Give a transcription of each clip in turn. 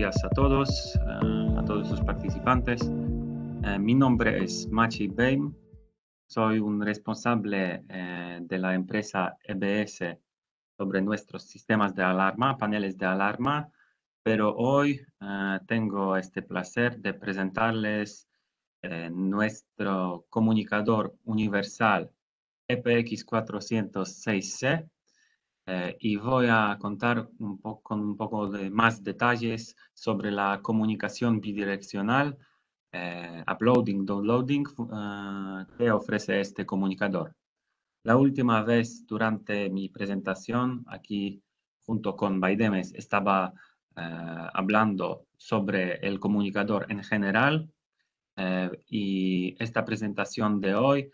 días a todos los participantes. Mi nombre es Machi Bain, soy un responsable de la empresa EBS sobre nuestros sistemas de alarma, paneles de alarma, pero hoy tengo este placer de presentarles nuestro comunicador universal EPX406C. Y voy a contar con un poco más detalles sobre la comunicación bidireccional, uploading, downloading, que ofrece este comunicador. La última vez durante mi presentación aquí junto con By Demes estaba hablando sobre el comunicador en general y esta presentación de hoy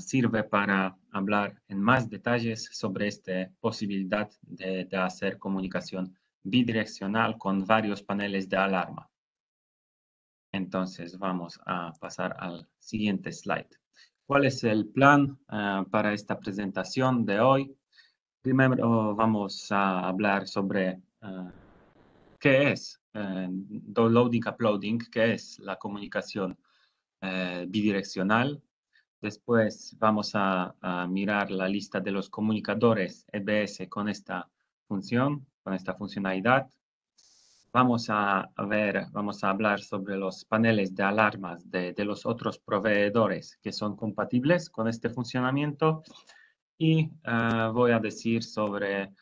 sirve para hablar en más detalles sobre esta posibilidad de hacer comunicación bidireccional con varios paneles de alarma. Entonces vamos a pasar al siguiente slide. ¿Cuál es el plan para esta presentación de hoy? Primero vamos a hablar sobre qué es downloading, uploading, qué es la comunicación bidireccional. Después vamos a mirar la lista de los comunicadores EBS con esta función, con esta funcionalidad. Vamos a hablar sobre los paneles de alarmas de los otros proveedores que son compatibles con este funcionamiento. Y voy a decir sobre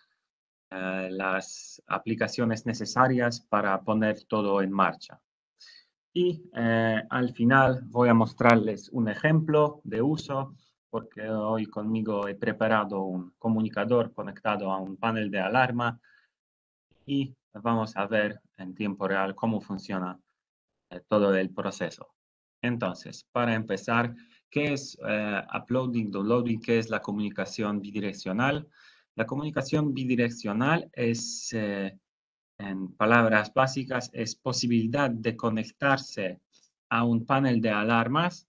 las aplicaciones necesarias para poner todo en marcha. Y al final voy a mostrarles un ejemplo de uso, porque hoy conmigo he preparado un comunicador conectado a un panel de alarma y vamos a ver en tiempo real cómo funciona todo el proceso. Entonces, para empezar, ¿qué es uploading, downloading? ¿Qué es la comunicación bidireccional? La comunicación bidireccional es... en palabras básicas, es posibilidad de conectarse a un panel de alarmas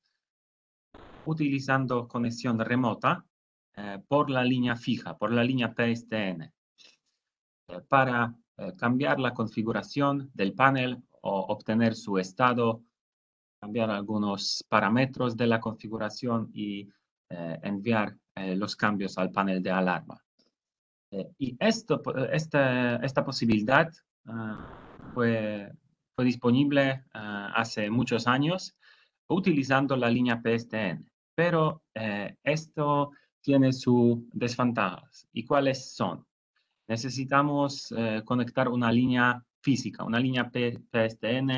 utilizando conexión remota por la línea fija, por la línea PSTN. Para cambiar la configuración del panel o obtener su estado, cambiar algunos parámetros de la configuración y enviar los cambios al panel de alarma. Y esta posibilidad fue disponible hace muchos años utilizando la línea PSTN, pero esto tiene sus desventajas. ¿Y cuáles son? Necesitamos conectar una línea física, una línea PSTN.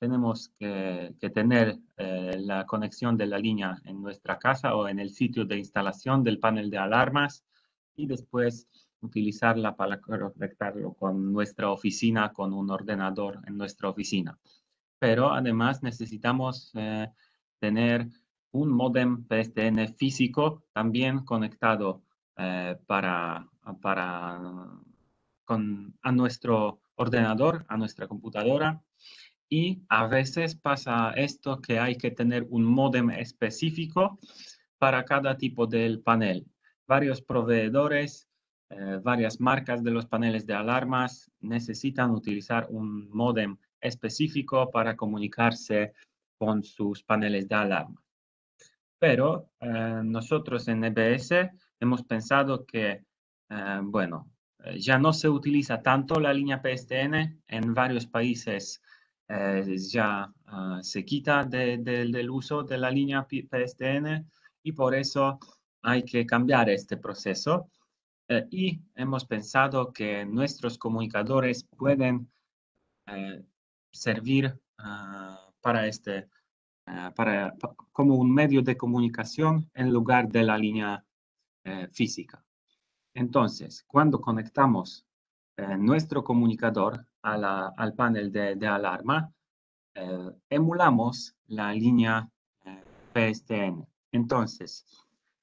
Tenemos que tener la conexión de la línea en nuestra casa o en el sitio de instalación del panel de alarmas. Y después utilizarla para conectarlo con nuestra oficina, con un ordenador en nuestra oficina. Pero además necesitamos tener un módem PSTN físico también conectado a nuestro ordenador, a nuestra computadora. Y a veces pasa esto que hay que tener un módem específico para cada tipo del panel. Varios proveedores, varias marcas de los paneles de alarmas necesitan utilizar un módem específico para comunicarse con sus paneles de alarma. Pero nosotros en EBS hemos pensado que, bueno, ya no se utiliza tanto la línea PSTN. En varios países ya se quita del uso de la línea PSTN y por eso hay que cambiar este proceso y hemos pensado que nuestros comunicadores pueden servir como un medio de comunicación en lugar de la línea física. Entonces, cuando conectamos nuestro comunicador al panel de alarma, emulamos la línea PSTN. Entonces,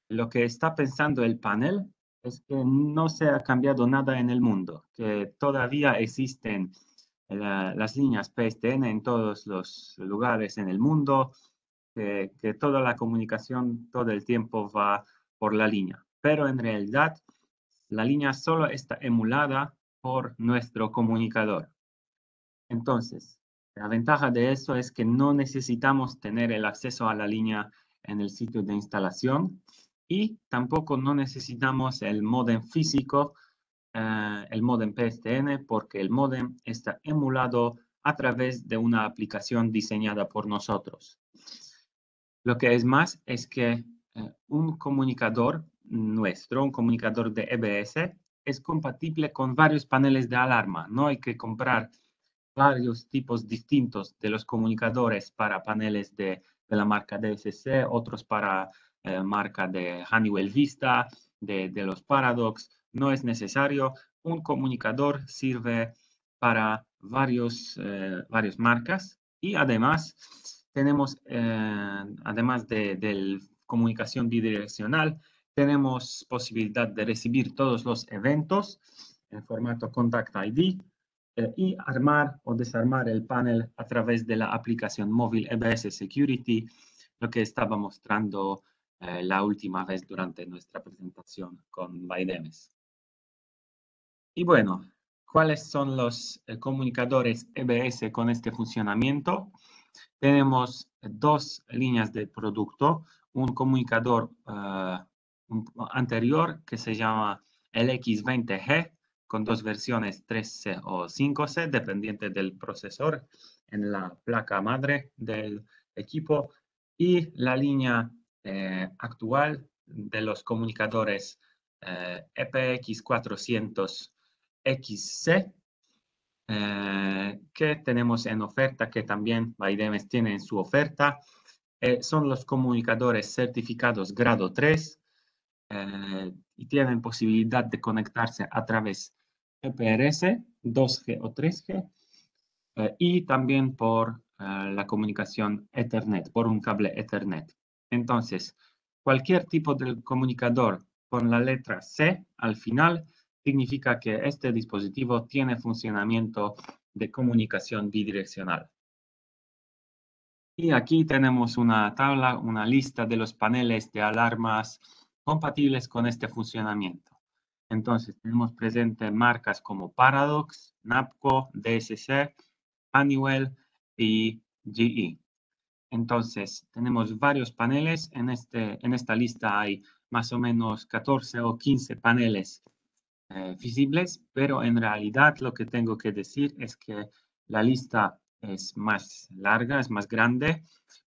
lo que está pensando el panel es que no se ha cambiado nada en el mundo, que todavía existen las líneas PSTN en todos los lugares en el mundo, que toda la comunicación todo el tiempo va por la línea. Pero en realidad la línea solo está emulada por nuestro comunicador. Entonces, la ventaja de eso es que no necesitamos tener el acceso a la línea en el sitio de instalación y tampoco no necesitamos el módem físico, el módem PSTN, porque el módem está emulado a través de una aplicación diseñada por nosotros. Lo que es más es que un comunicador nuestro, un comunicador de EBS, es compatible con varios paneles de alarma. No hay que comprar varios tipos distintos de los comunicadores para paneles de la marca DSC, otros para marca de Honeywell Vista, de los Paradox. No es necesario. Un comunicador sirve para varias marcas y además tenemos, además de comunicación bidireccional, tenemos posibilidad de recibir todos los eventos en formato Contact ID y armar o desarmar el panel a través de la aplicación móvil EBS Security, lo que estaba mostrando la última vez durante nuestra presentación con By Demes. Y bueno, ¿cuáles son los comunicadores EBS con este funcionamiento? Tenemos dos líneas de producto, un comunicador anterior que se llama LX20G, con dos versiones 3C o 5C, dependiente del procesor en la placa madre del equipo, y la línea actual de los comunicadores EPX400XC, que tenemos en oferta, que también By Demes tiene en su oferta. Son los comunicadores certificados grado 3 y tienen posibilidad de conectarse a través EPRS, 2G o 3G, y también por la comunicación Ethernet, por un cable Ethernet. Entonces, cualquier tipo de comunicador con la letra C al final significa que este dispositivo tiene funcionamiento de comunicación bidireccional. Y aquí tenemos una tabla, una lista de los paneles de alarmas compatibles con este funcionamiento. Entonces, tenemos presentes marcas como Paradox, NAPCO, DSC, Honeywell y GE. Entonces, tenemos varios paneles. En esta lista hay más o menos 14 o 15 paneles visibles, pero en realidad lo que tengo que decir es que la lista es más larga, es más grande,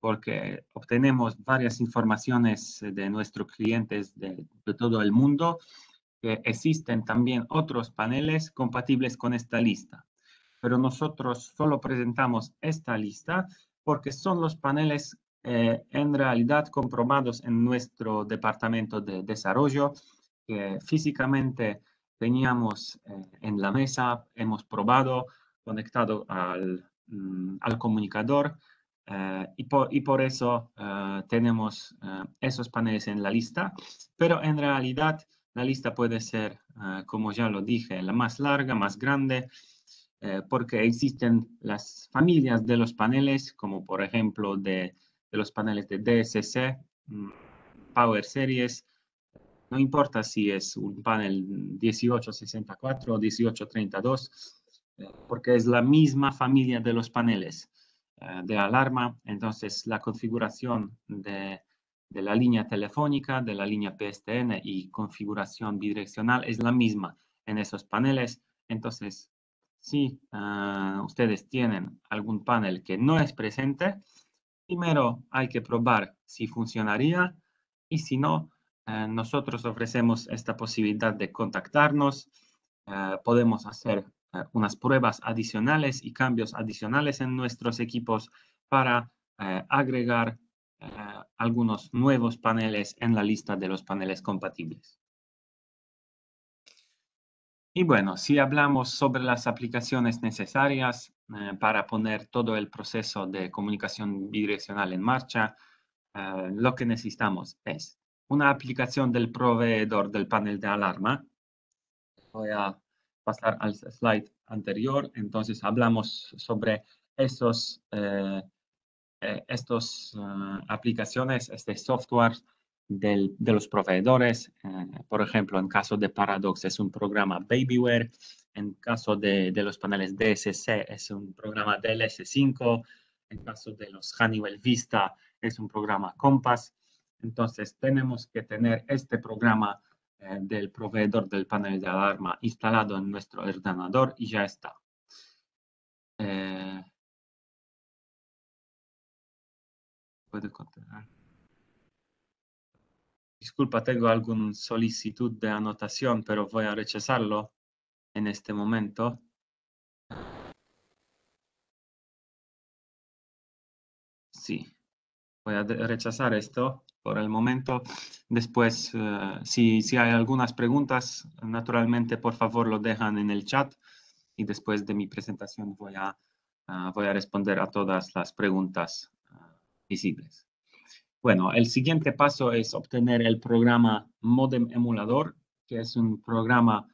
porque obtenemos varias informaciones de nuestros clientes de todo el mundo, que existen también otros paneles compatibles con esta lista. Pero nosotros solo presentamos esta lista porque son los paneles en realidad comprobados en nuestro departamento de desarrollo, que físicamente teníamos en la mesa, hemos probado, conectado al comunicador, y por eso tenemos esos paneles en la lista, pero en realidad la lista puede ser, como ya lo dije, la más larga, más grande, porque existen las familias de los paneles, como por ejemplo de los paneles de DSC, Power Series. No importa si es un panel 1864 o 1832, porque es la misma familia de los paneles de alarma. Entonces, la configuración de la línea telefónica, de la línea PSTN y configuración bidireccional es la misma en esos paneles. Entonces, si ustedes tienen algún panel que no es presente, primero hay que probar si funcionaría, y si no, nosotros ofrecemos esta posibilidad de contactarnos. Podemos hacer unas pruebas adicionales y cambios adicionales en nuestros equipos para agregar algunos nuevos paneles en la lista de los paneles compatibles. Y bueno, si hablamos sobre las aplicaciones necesarias para poner todo el proceso de comunicación bidireccional en marcha, lo que necesitamos es una aplicación del proveedor del panel de alarma. Voy a pasar al slide anterior. Entonces, hablamos sobre aplicaciones, este software de los proveedores. Por ejemplo, en caso de Paradox es un programa Babyware, En caso de los paneles DSC es un programa DLS5. En caso de los Honeywell Vista es un programa Compass. Entonces tenemos que tener este programa del proveedor del panel de alarma instalado en nuestro ordenador y ya está. ¿Puedo continuar? Disculpa, tengo alguna solicitud de anotación, pero voy a rechazarlo en este momento. Sí, voy a rechazar esto por el momento. Después, si hay algunas preguntas, naturalmente, por favor, lo dejan en el chat. Y después de mi presentación voy a responder a todas las preguntas visibles. Bueno, el siguiente paso es obtener el programa Modem Emulador, que es un programa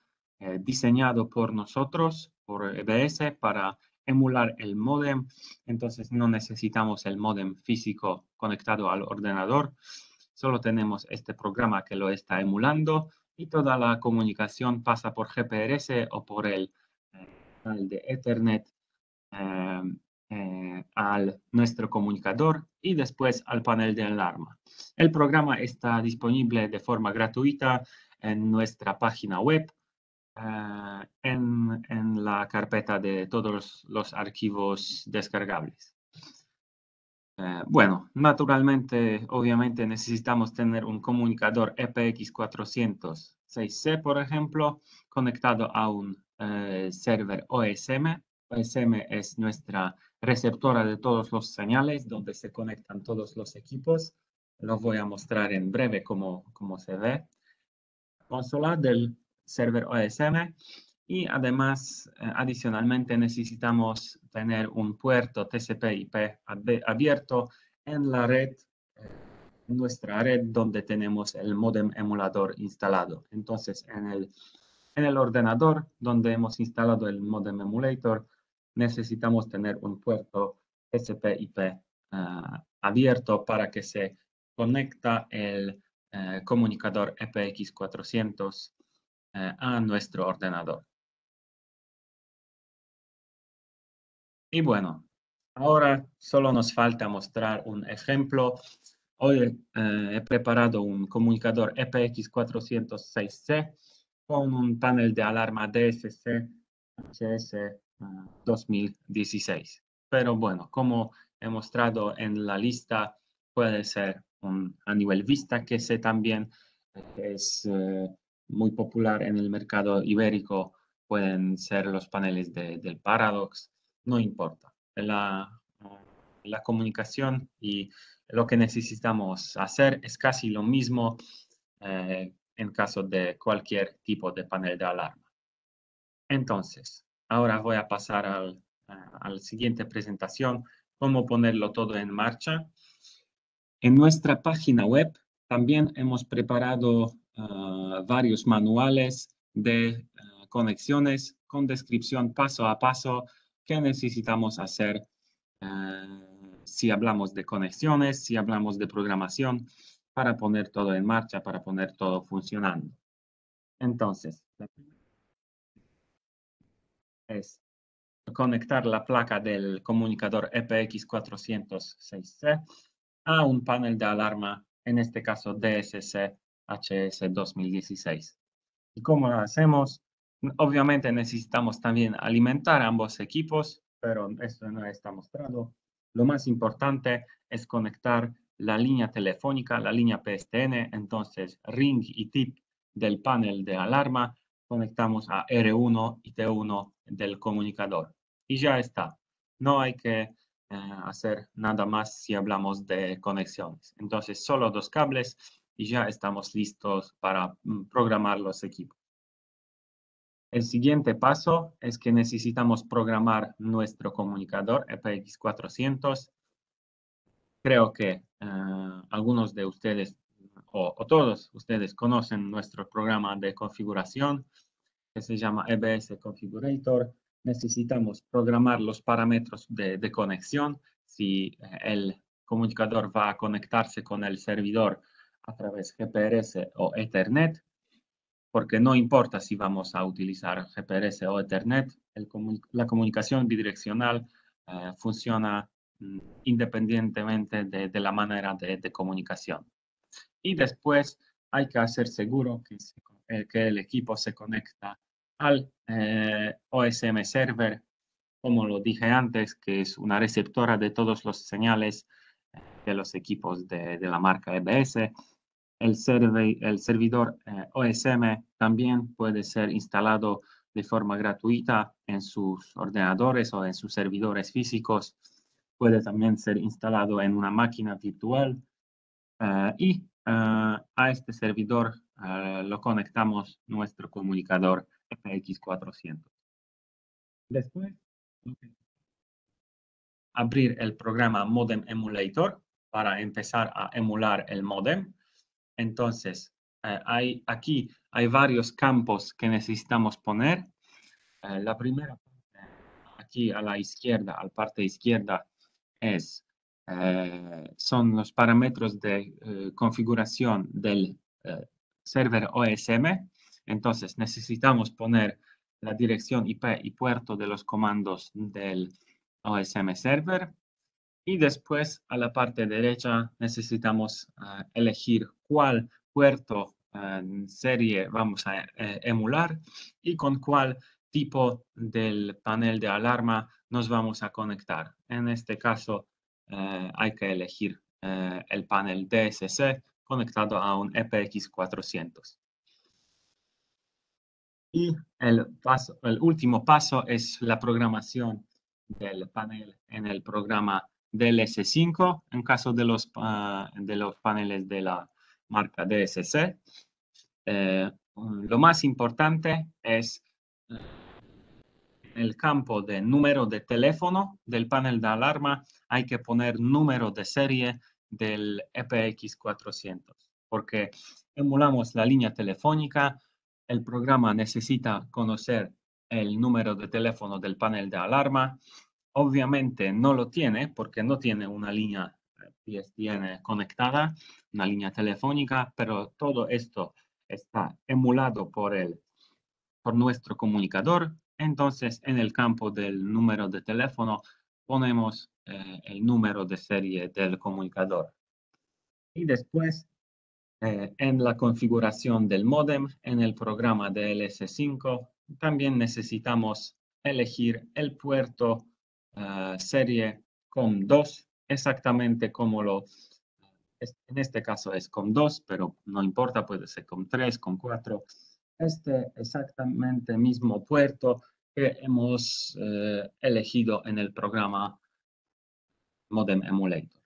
diseñado por nosotros, por EBS, para emular el modem. Entonces no necesitamos el modem físico conectado al ordenador. Solo tenemos este programa que lo está emulando y toda la comunicación pasa por GPRS o por el canal de Ethernet al nuestro comunicador y después al panel de alarma. El programa está disponible de forma gratuita en nuestra página web, en la carpeta de todos los archivos descargables. Bueno, naturalmente, obviamente necesitamos tener un comunicador EPX406C, por ejemplo, conectado a un server OSM. OSM es nuestra receptora de todos los señales, donde se conectan todos los equipos. Los voy a mostrar en breve cómo se ve. Consola del server OSM, y además adicionalmente necesitamos tener un puerto TCP/IP abierto en la red, en nuestra red donde tenemos el modem emulador instalado. Entonces en el ordenador donde hemos instalado el modem emulator necesitamos tener un puerto TCP/IP abierto para que se conecta el comunicador EPX400 a nuestro ordenador. Y bueno, ahora solo nos falta mostrar un ejemplo. Hoy he preparado un comunicador EPX406C con un panel de alarma DSC-HS-2016. Pero bueno, como he mostrado en la lista, puede ser un Honeywell Vista, que sé también es muy popular en el mercado ibérico, pueden ser los paneles del Paradox, no importa. La comunicación y lo que necesitamos hacer es casi lo mismo en caso de cualquier tipo de panel de alarma. Entonces, ahora voy a pasar a la siguiente presentación, cómo ponerlo todo en marcha. En nuestra página web también hemos preparado varios manuales de conexiones con descripción paso a paso que necesitamos hacer si hablamos de conexiones, si hablamos de programación, para poner todo en marcha, para poner todo funcionando. Entonces, es conectar la placa del comunicador EPX406C a un panel de alarma, en este caso DSC-HS-2016. ¿Y cómo lo hacemos? Obviamente necesitamos también alimentar ambos equipos, pero esto no está mostrado. Lo más importante es conectar la línea telefónica, la línea PSTN, entonces ring y tip del panel de alarma, conectamos a R1 y T1 del comunicador. Y ya está. No hay que hacer nada más si hablamos de conexiones. Entonces solo dos cables y ya estamos listos para programar los equipos. El siguiente paso es que necesitamos programar nuestro comunicador EPX400. Creo que algunos de ustedes o todos ustedes conocen nuestro programa de configuración que se llama EBS Configurator. Necesitamos programar los parámetros de conexión. Si el comunicador va a conectarse con el servidor a través de GPRS o Ethernet. porque no importa si vamos a utilizar GPRS o Ethernet, la comunicación bidireccional funciona independientemente de la manera de comunicación. Y después hay que hacer seguro que el equipo se conecta al OSM server, como lo dije antes, que es una receptora de todos los señales de los equipos de la marca EBS. El servidor OSM también puede ser instalado de forma gratuita en sus ordenadores o en sus servidores físicos. Puede también ser instalado en una máquina virtual a este servidor lo conectamos nuestro comunicador EPX400. Después, abrir el programa Modem Emulator para empezar a emular el modem. Entonces, aquí hay varios campos que necesitamos poner. La primera, aquí a la izquierda, a la parte izquierda, son los parámetros de configuración del server OSM. Entonces, necesitamos poner la dirección IP y puerto de los comandos del OSM server. Y después, a la parte derecha, necesitamos elegir cuál puerto serie vamos a emular y con cuál tipo del panel de alarma nos vamos a conectar. En este caso, hay que elegir el panel DSC conectado a un EPX400. Y el último paso es la programación del panel en el programa DLS5, en caso de los paneles de la marca DSC. Lo más importante es el campo de número de teléfono del panel de alarma. Hay que poner número de serie del EPX400, porque emulamos la línea telefónica. El programa necesita conocer el número de teléfono del panel de alarma. Obviamente no lo tiene porque no tiene una línea PSTN conectada, una línea telefónica, pero todo esto está emulado por nuestro comunicador. Entonces, en el campo del número de teléfono ponemos el número de serie del comunicador. Y después, en la configuración del módem, en el programa DLS5, también necesitamos elegir el puerto serie COM2, exactamente como en este caso es COM2, pero no importa, puede ser COM3, COM4. Este exactamente mismo puerto que hemos elegido en el programa Modem Emulator.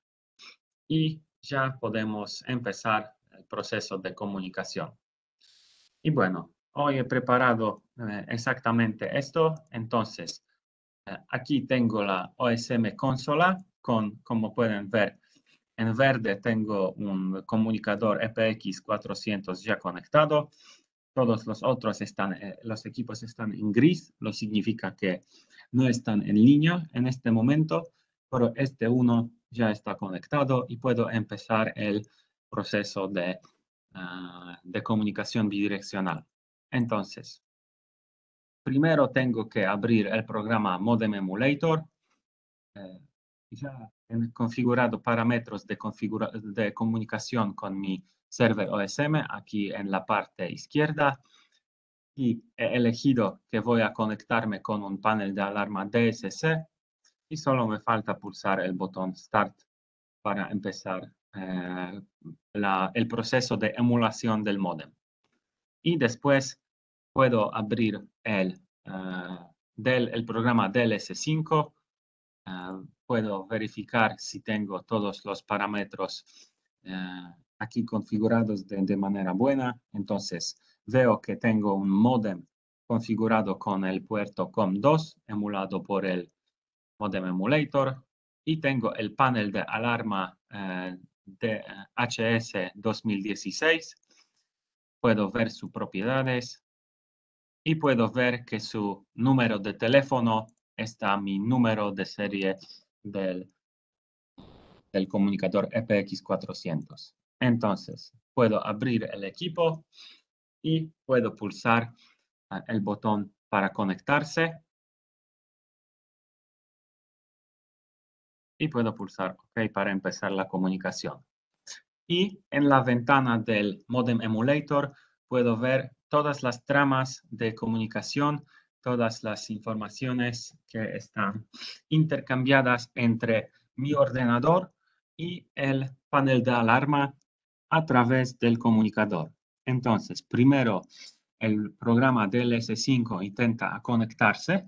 Y ya podemos empezar el proceso de comunicación. Y bueno, hoy he preparado exactamente esto. Entonces, aquí tengo la OSM consola, como pueden ver, en verde tengo un comunicador EPX400 ya conectado. Todos los otros los equipos están en gris, lo significa que no están en línea en este momento, pero este uno ya está conectado y puedo empezar el proceso de comunicación bidireccional. Entonces, primero tengo que abrir el programa Modem Emulator. Ya he configurado parámetros de comunicación con mi server OSM aquí en la parte izquierda y he elegido que voy a conectarme con un panel de alarma DSC y solo me falta pulsar el botón Start para empezar el proceso de emulación del módem. Y después puedo abrir el programa DLS5. Puedo verificar si tengo todos los parámetros aquí configurados de manera buena. Entonces, veo que tengo un modem configurado con el puerto COM2, emulado por el Modem Emulator. Y tengo el panel de alarma de HS-2016. Puedo ver sus propiedades y puedo ver que su número de teléfono está mi número de serie del comunicador EPX400. Entonces, puedo abrir el equipo y puedo pulsar el botón para conectarse. Y puedo pulsar OK para empezar la comunicación. Y en la ventana del Modem Emulator puedo ver todas las tramas de comunicación, todas las informaciones que están intercambiadas entre mi ordenador y el panel de alarma a través del comunicador. Entonces, primero el programa DLS5 intenta conectarse,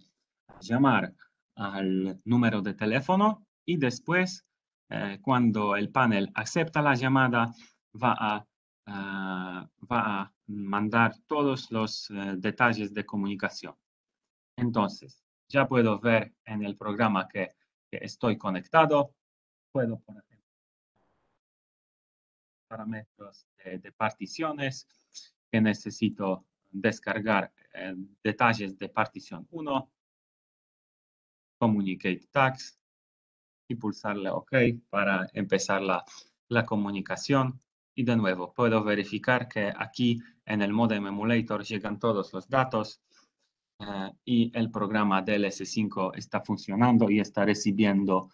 llamar al número de teléfono, y después, cuando el panel acepta la llamada, va a mandar todos los detalles de comunicación. Entonces, ya puedo ver en el programa que estoy conectado. Puedo poner parámetros de particiones, que necesito descargar detalles de partición 1, communicate tags, y pulsarle OK para empezar la comunicación. Y de nuevo, puedo verificar que aquí en el Modem Emulator llegan todos los datos y el programa DLS5 está funcionando y está recibiendo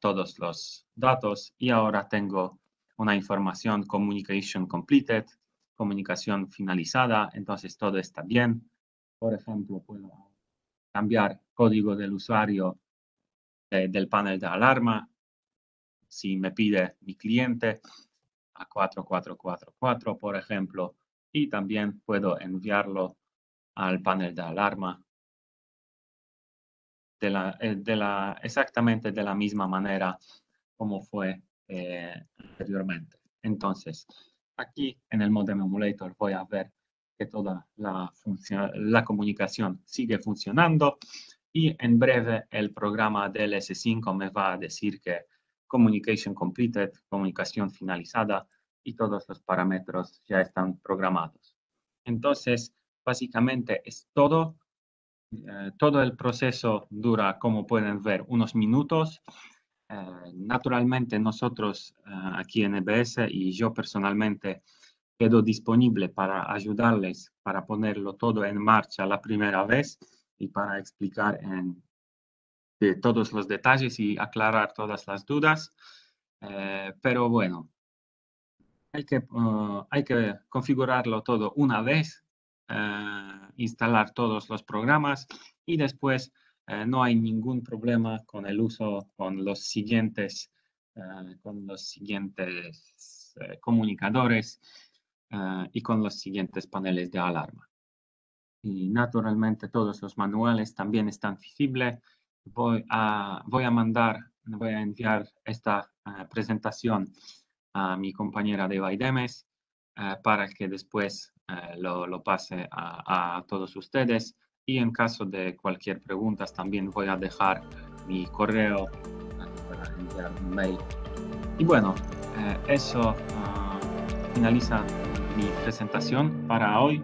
todos los datos. Y ahora tengo una información Communication Completed, comunicación finalizada, entonces todo está bien. Por ejemplo, puedo cambiar código del usuario del panel de alarma, si me pide mi cliente, a 4444, por ejemplo, y también puedo enviarlo al panel de alarma exactamente de la misma manera como fue anteriormente. Entonces, aquí en el Modem Emulator voy a ver que toda la comunicación sigue funcionando. Y en breve el programa DLS5 me va a decir que Communication Completed, comunicación finalizada, y todos los parámetros ya están programados. Entonces, básicamente es todo. Todo el proceso dura, como pueden ver, unos minutos. Naturalmente, nosotros aquí en EBS y yo personalmente quedo disponible para ayudarles, para ponerlo todo en marcha la primera vez, y para explicar de todos los detalles y aclarar todas las dudas. Pero bueno, hay que configurarlo todo una vez, instalar todos los programas, y después no hay ningún problema con el uso, con los siguientes comunicadores y con los siguientes paneles de alarma. Y naturalmente todos los manuales también están visibles. Voy a enviar esta presentación a mi compañera de By Demes para que después lo pase a todos ustedes. Y en caso de cualquier pregunta, también voy a dejar mi correo para enviar un mail. Y bueno, eso finaliza mi presentación para hoy.